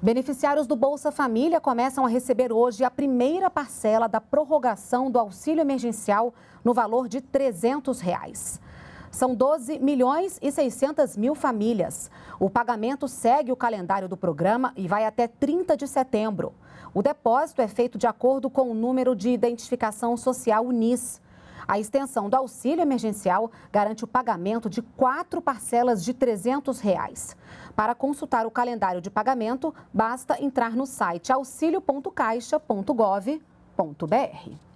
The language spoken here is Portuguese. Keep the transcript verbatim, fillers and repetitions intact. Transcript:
Beneficiários do Bolsa Família começam a receber hoje a primeira parcela da prorrogação do auxílio emergencial no valor de trezentos reais. São doze milhões e seiscentas mil famílias. O pagamento segue o calendário do programa e vai até trinta de setembro. O depósito é feito de acordo com o número de identificação social U N I S. A extensão do auxílio emergencial garante o pagamento de quatro parcelas de trezentos reais. Para consultar o calendário de pagamento, basta entrar no site auxilio ponto caixa ponto gov ponto br.